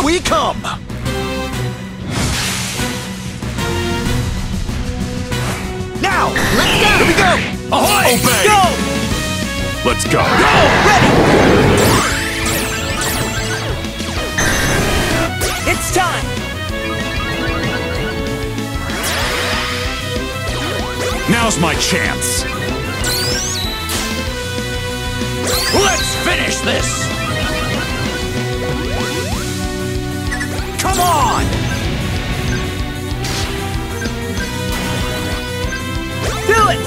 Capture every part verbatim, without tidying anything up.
Here we come! Now, let's go! Here we go! Ahoy! Obey! Go! Let's go! Go! Ready! It's time! Now's my chance! Let's finish this! Come on! Do it!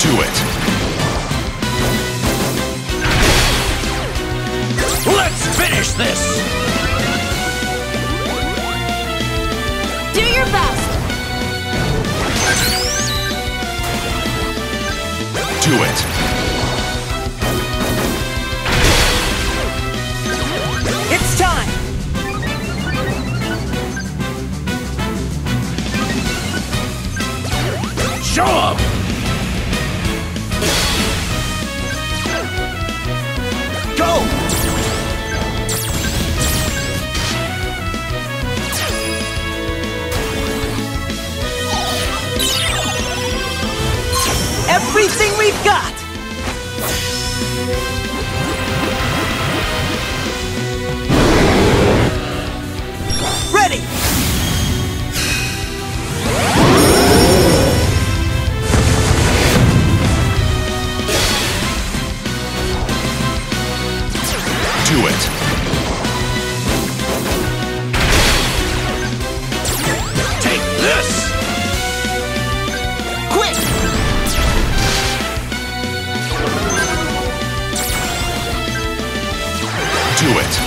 Do it! Let's finish this! Do your best! Do it! Show up! Go! Everything we've got! Ready! Do it. Take this. Quick. Do it.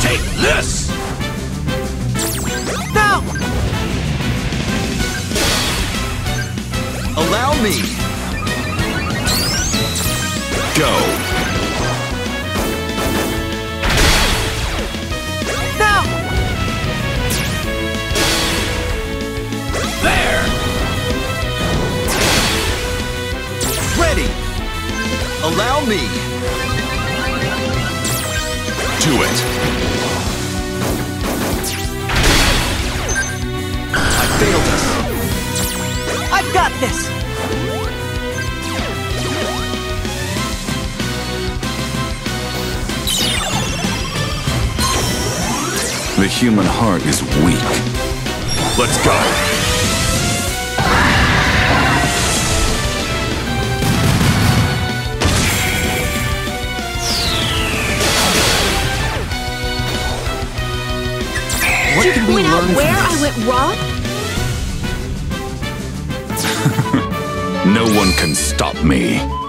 Take this. Now. Allow me. Go. Now. There. Ready. Allow me. Do it. I failed us. I've got this. The human heart is weak. Let's go! What did we learn from this? Where I went wrong? No one can stop me.